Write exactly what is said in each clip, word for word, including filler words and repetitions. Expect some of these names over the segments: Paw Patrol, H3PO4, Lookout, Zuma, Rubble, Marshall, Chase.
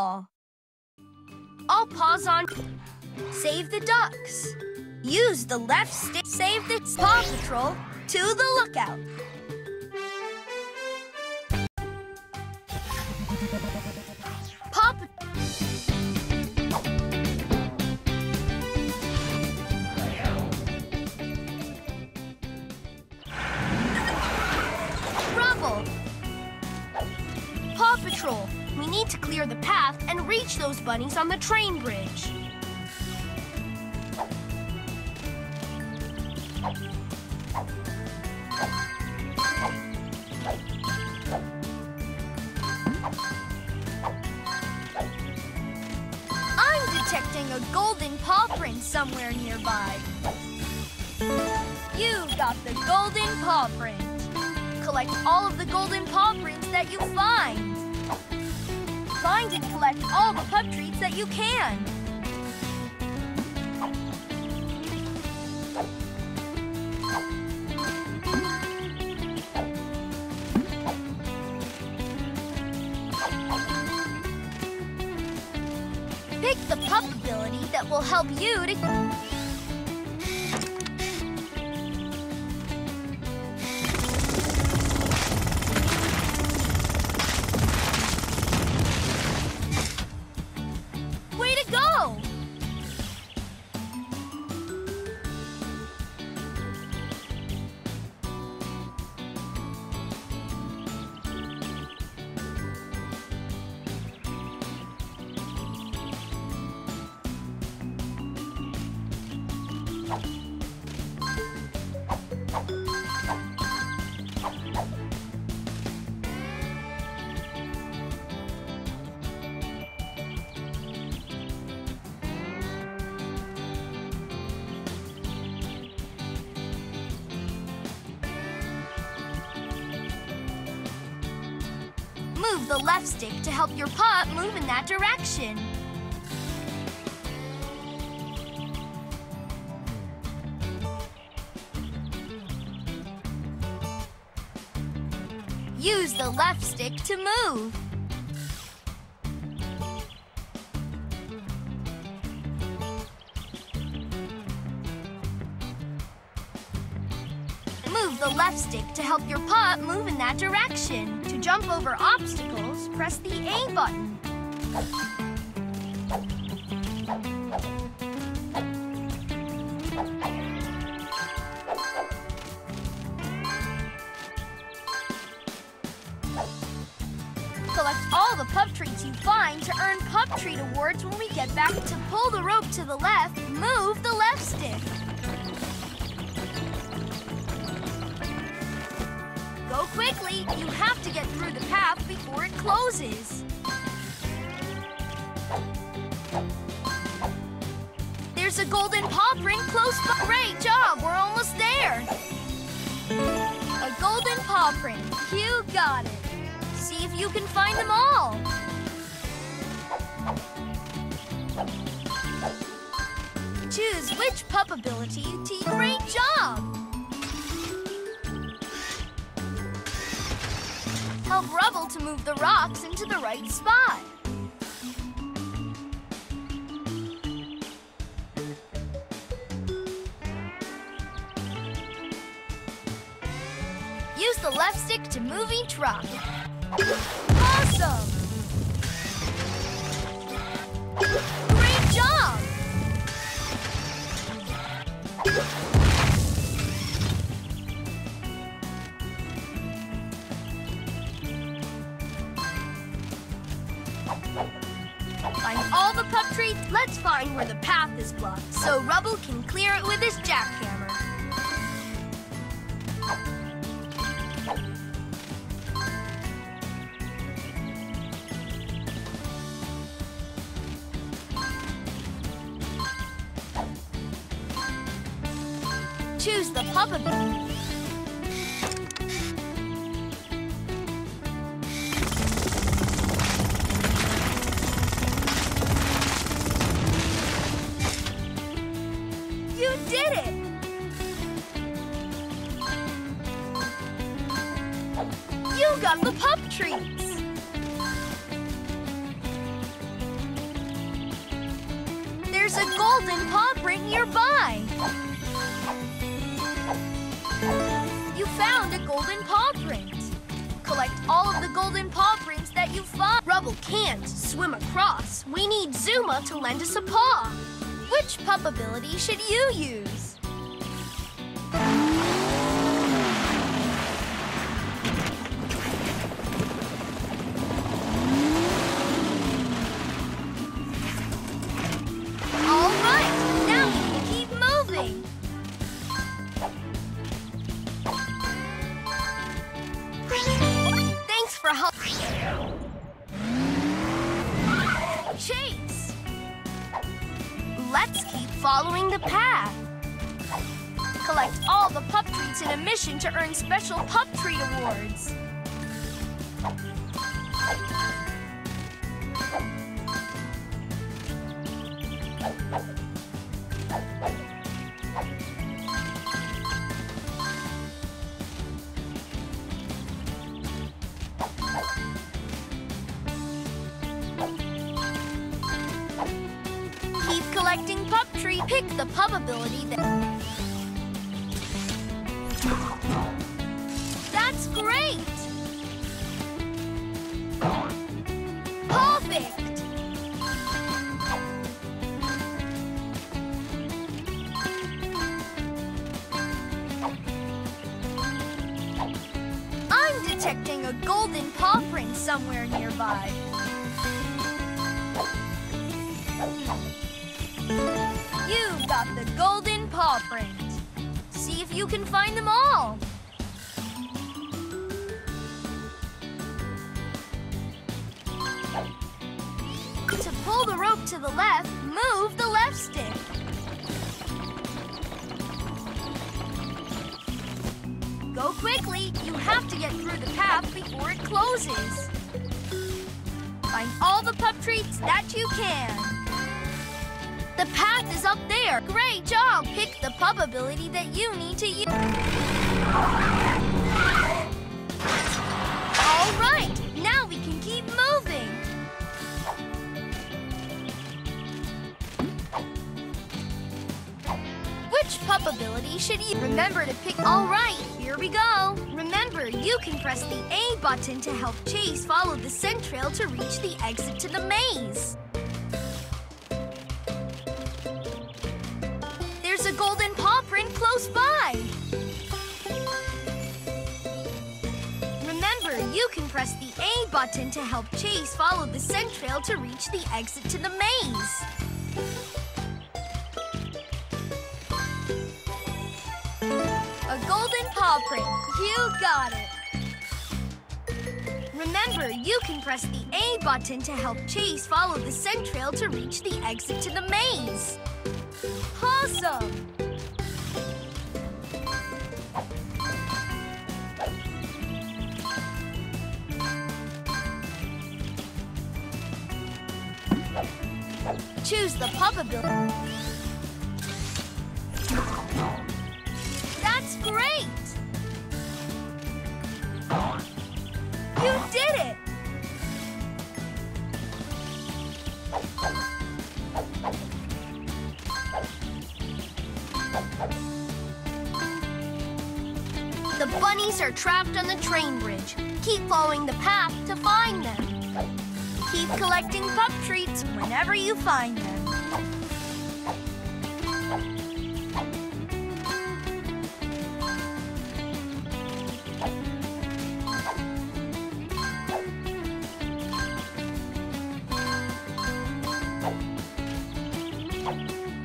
all. All paws on. Save the ducks. Use the left stick. Save the Paw Patrol to the lookout. Paw Patrol. Rubble. Paw Patrol. We need to clear the path and reach those bunnies on the train bridge. Detecting a golden paw print somewhere nearby. You've got the golden paw print. Collect all of the golden paw prints that you find. Find and collect all the pup treats that you can. Pick the pup ability that will help you to... Way to go! Move the left stick to help your pup move in that direction. Use the left stick to move. Move the left stick to help your pup move in that direction. To jump over obstacles, press the A button. Collect all the pup treats you find to earn pup treat awards when we get back. To pull the rope to the left, move the left stick. Go quickly. You have to get through the path before it closes. There's a golden paw print close by. Great job. We're almost there. A golden paw print. You got it. See if you can find them all. Choose which pup ability to use. Great job! Help Rubble to move the rocks into the right spot. Use the left stick to move each rock. Awesome! Great job! Find all the pup treats. Let's find where the path is blocked so Rubble can clear it with his jackhammer. Choose the pup ability. You did it! You got the pup treats! There's a golden paw print nearby. You found a golden paw print. Collect all of the golden paw prints that you find. Rubble can't swim across. We need Zuma to lend us a paw. Which pup ability should you use? All right, now we can keep moving. Thanks for helping. Chase! Let's keep following the path. Collect all the pup treats in a mission to earn special pup treat awards. Keep collecting pup tree. Pick the pup ability that... That's great! Perfect! I'm detecting a golden paw print somewhere nearby. You've got the golden paw print. See if you can find them all. To pull the rope to the left, move the left stick. Go quickly. You have to get through the path before it closes. Find all the pup treats that you can. The path is up there. Great job. Pick the pup ability that you need to use. All right, now we can keep moving. Which pup ability should you remember to pick? All right, here we go. Remember, you can press the A button to help Chase follow the scent trail to reach the exit to the maze. There's a golden paw print close by. Remember, you can press the A button to help Chase follow the scent trail to reach the exit to the maze. A golden paw print. You got it. Remember, you can press the A button to help Chase follow the scent trail to reach the exit to the maze. Awesome! Choose the pup ability. That's great! You did it! The bunnies are trapped on the train bridge. Keep following the path to find them. Keep collecting pup treats whenever you find them.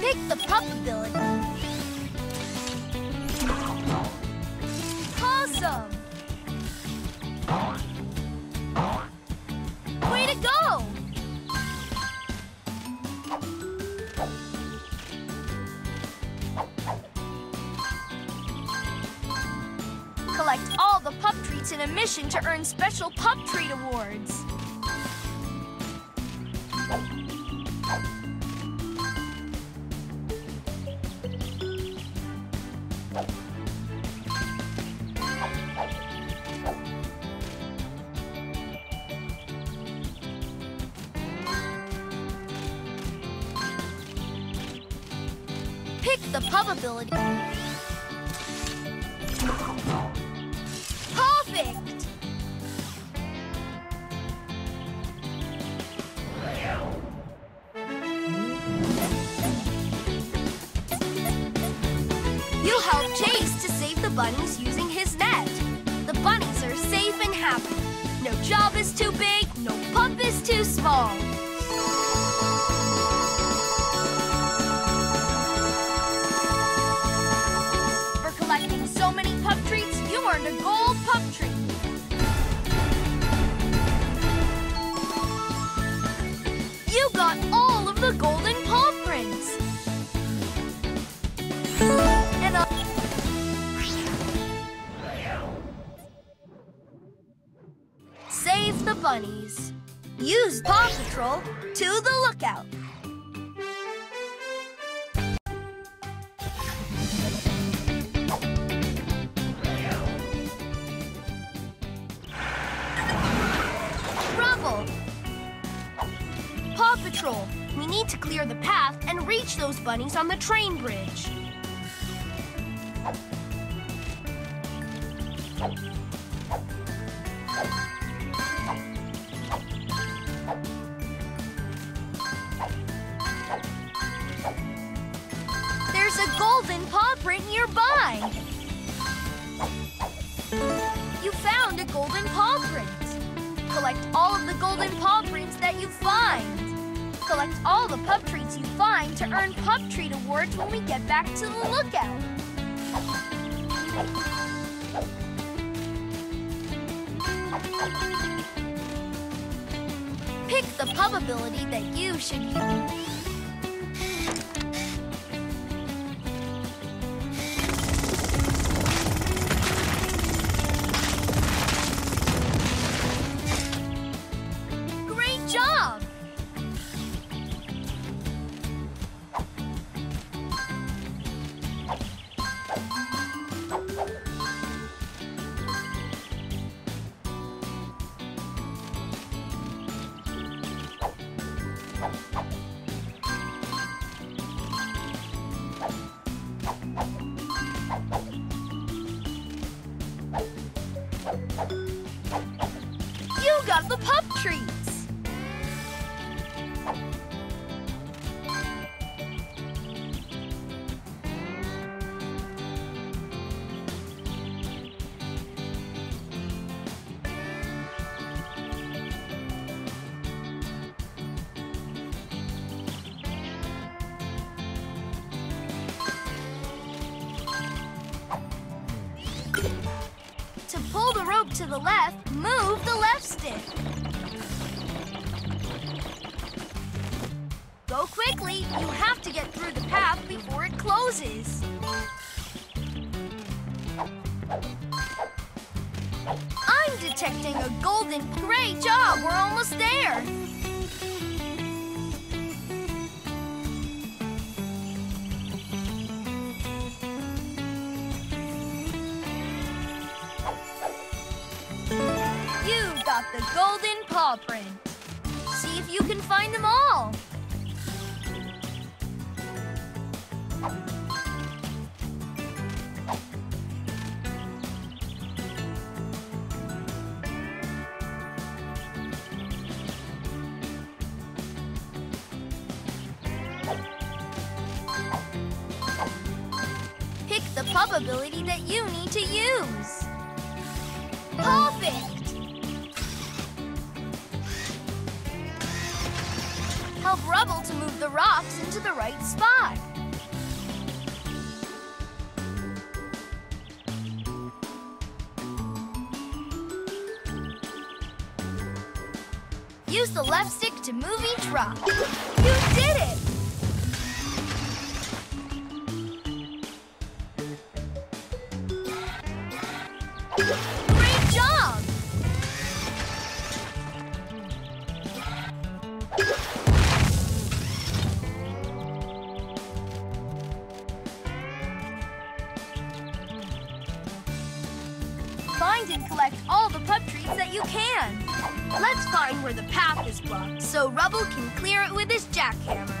Pick the pup ability. Way to go! Collect all the pup treats in a mission to earn special pup treat awards. pick the pup ability. Perfect! You helped Chase to save the bunnies using his net. The bunnies are safe and happy. No job is too big, no pup is too small. So many pup treats, you earned a gold pup treat. You got all of the golden paw prints. And a... Save the bunnies. Use Paw Patrol to the lookout. Paw Patrol, we need to clear the path and reach those bunnies on the train bridge. There's a golden paw print nearby. You found a golden paw print. Collect all of the golden paw prints that you find. Collect all the pup treats you find to earn Pup Treat Awards when we get back to the lookout. Pick the pup ability that you should use. You got the pup treats! To pull the rope to the left, move the left stick. Go quickly. You have to get through the path before it closes. I'm detecting a golden... Great job! We're almost there! The golden paw print. See if you can find them all. Pick the pup ability that you need to use. Perfect! Help Rubble to move the rocks into the right spot. Use the left stick to move each rock. You did it! Great job! Find and collect all the pup treats that you can. Let's find where the path is blocked so Rubble can clear it with his jackhammer.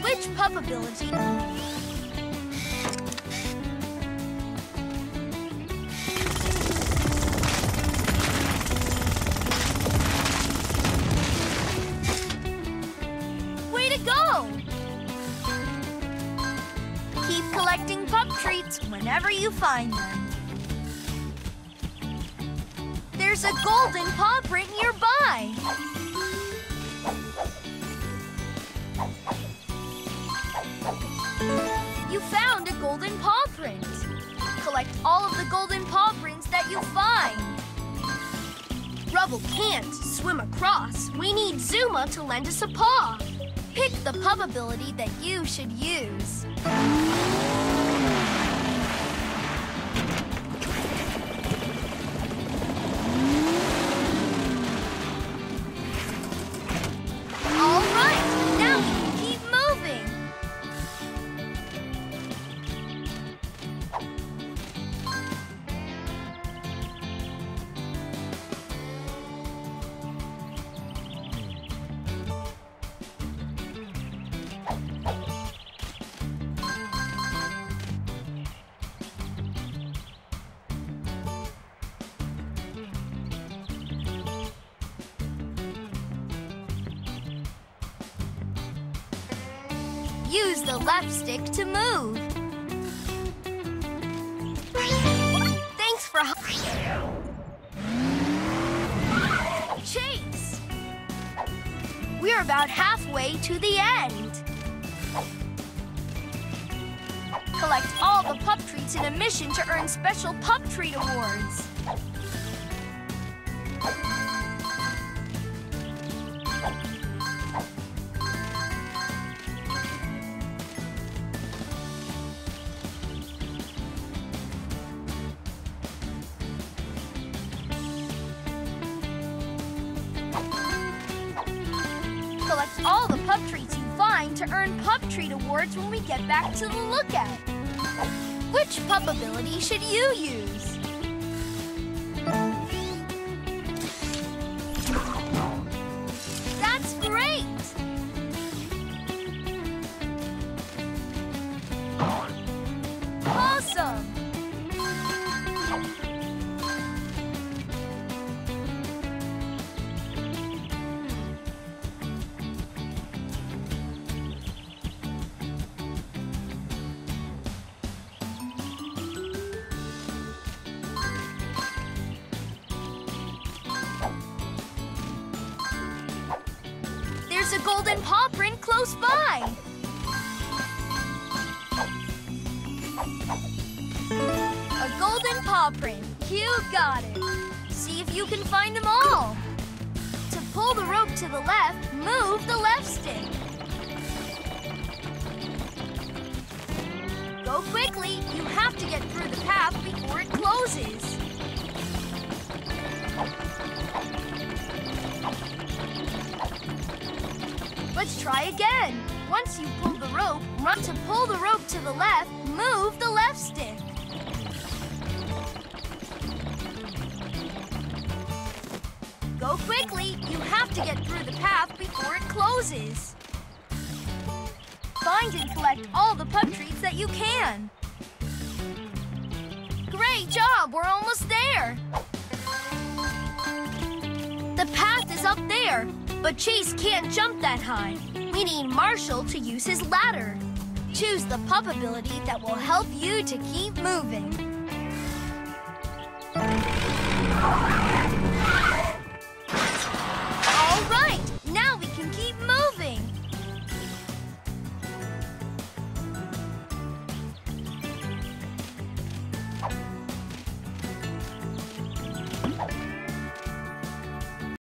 Switch pup ability. Way to go! Keep collecting pup treats whenever you find them. There's a golden paw print nearby. You found a golden paw print. Collect all of the golden paw prints that you find. Rubble can't swim across. We need Zuma to lend us a paw. Pick the pup ability that you should use. Use the left stick to move. Thanks for helping. Chase! We're about halfway to the end. Collect all the pup treats in a mission to earn special pup treat awards. Collect all the pup treats you find to earn pup treat awards when we get back to the lookout. Which pup ability should you use? That's great! Awesome! There's a golden paw print close by. A golden paw print. You got it. See if you can find them all. To pull the rope to the left, move the left stick. Go quickly. You have to get through the path before it closes. Let's try again. Once you pull the rope, run to pull the rope to the left, move the left stick. Go quickly. You have to get through the path before it closes. Find and collect all the pup treats that you can. Great job. We're almost there. The path is up there. But Chase can't jump that high. We need Marshall to use his ladder. Choose the pup ability that will help you to keep moving.